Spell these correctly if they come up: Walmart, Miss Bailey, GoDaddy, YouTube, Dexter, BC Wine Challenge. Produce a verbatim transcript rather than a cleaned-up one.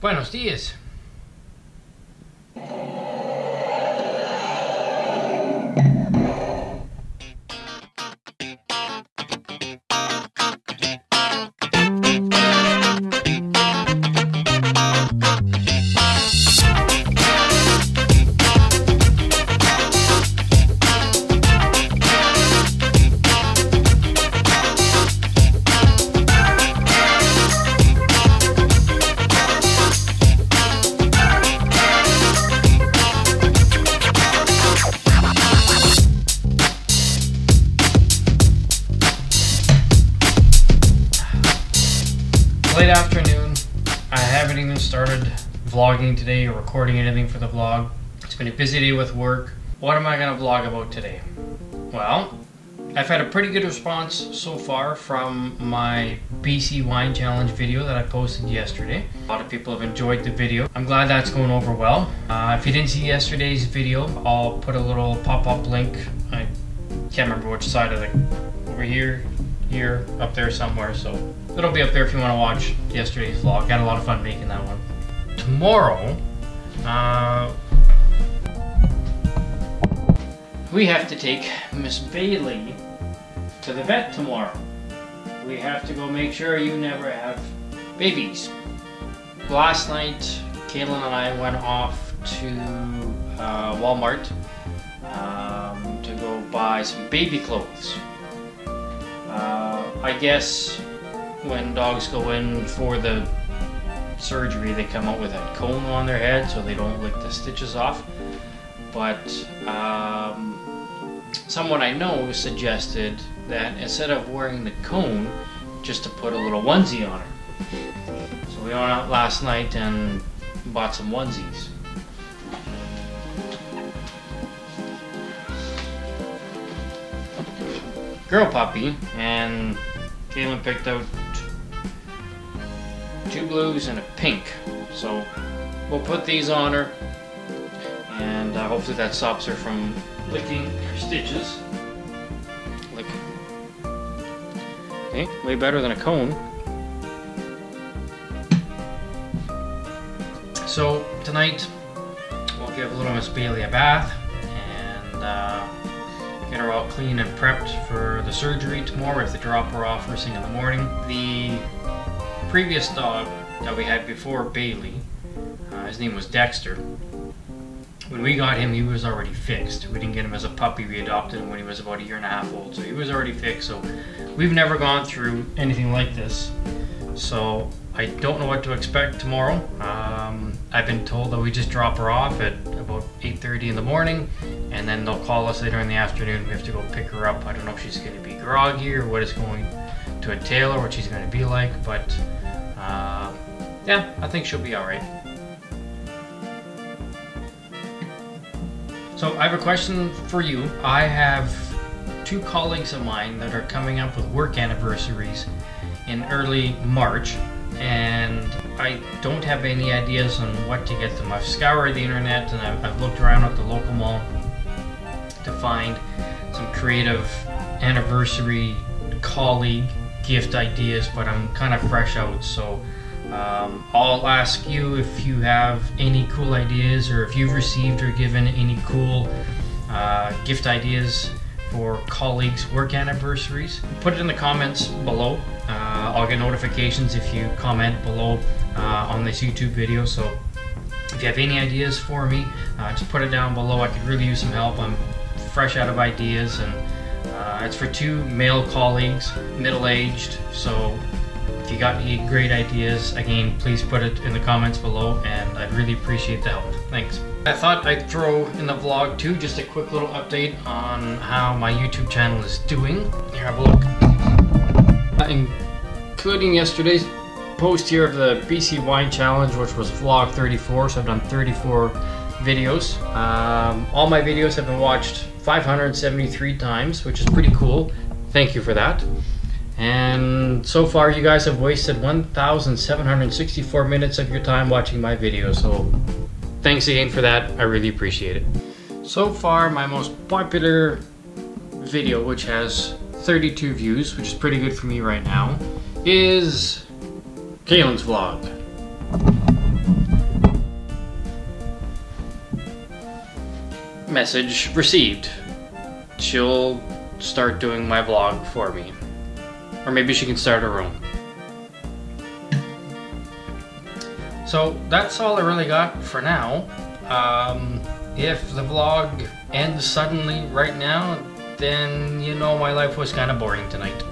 Buenos dias. Late afternoon. I haven't even started vlogging today or recording anything for the vlog. It's been a busy day with work. What am I gonna vlog about today? Well, I've had a pretty good response so far from my B C Wine Challenge video that I posted yesterday. A lot of people have enjoyed the video. I'm glad that's going over well. Uh, if you didn't see yesterday's video, I'll put a little pop-up link. I can't remember which side of the, over here, here, up there somewhere, so it'll be up there if you want to watch yesterday's vlog. Got a lot of fun making that one. Tomorrow, uh, we have to take Miss Bailey to the vet tomorrow. We have to go make sure you never have babies. Last night, Kaelin and I went off to uh, Walmart um, to go buy some baby clothes. Uh, I guess when dogs go in for the surgery, they come out with a cone on their head so they don't lick the stitches off. But um, someone I know suggested that instead of wearing the cone, just to put a little onesie on her. So we went out last night and bought some onesies. Girl puppy, and Kaelin picked out two blues and a pink, so we'll put these on her, and uh, hopefully that stops her from licking her stitches. Lick. Okay, way better than a cone. So tonight we'll give little Miss Bailey a bath and uh, get her all clean and prepped for the surgery tomorrow. We have to drop her off first thing in the morning. The previous dog that we had before Bailey, uh, his name was Dexter. When we got him, he was already fixed. We didn't get him as a puppy. We adopted him when he was about a year and a half old, so he was already fixed. So we've never gone through anything like this, so I don't know what to expect tomorrow. Um, I've been told that we just drop her off at about eight thirty in the morning, and then they'll call us later in the afternoon. We have to go pick her up. I don't know if she's going to be groggy or what it's going to entail or what she's going to be like, but uh, yeah, I think she'll be all right. So I have a question for you. I have two colleagues of mine that are coming up with work anniversaries in early March, and I don't have any ideas on what to get them. I've scoured the internet and I've, I've looked around at the local mall to find some creative anniversary colleague gift ideas, but I'm kind of fresh out, so um, I'll ask you if you have any cool ideas, or if you've received or given any cool uh, gift ideas for colleagues' work anniversaries. Put it in the comments below. Uh, I'll get notifications if you comment below uh, on this YouTube video, so if you have any ideas for me, uh, just put it down below. I could really use some help. I'm fresh out of ideas, and uh, it's for two male colleagues, middle-aged, so if you got any great ideas, again, please put it in the comments below, and I'd really appreciate the help. Thanks. I thought I'd throw in the vlog too just a quick little update on how my YouTube channel is doing. Here, have a look. Including yesterday's post here of the B C Wine Challenge, which was vlog thirty-four, so I've done thirty-four videos. Um, all my videos have been watched five hundred seventy-three times, which is pretty cool. Thank you for that. And so far you guys have wasted one thousand seven hundred sixty-four minutes of your time watching my video, so thanks again for that. I really appreciate it. So far my most popular video, which has thirty-two views, which is pretty good for me right now, is Kaelin's vlog. Message received. She'll start doing my vlog for me. Or maybe she can start her own. So that's all I really got for now. Um, if the vlog ends suddenly right now, then you know my life was kind of boring tonight.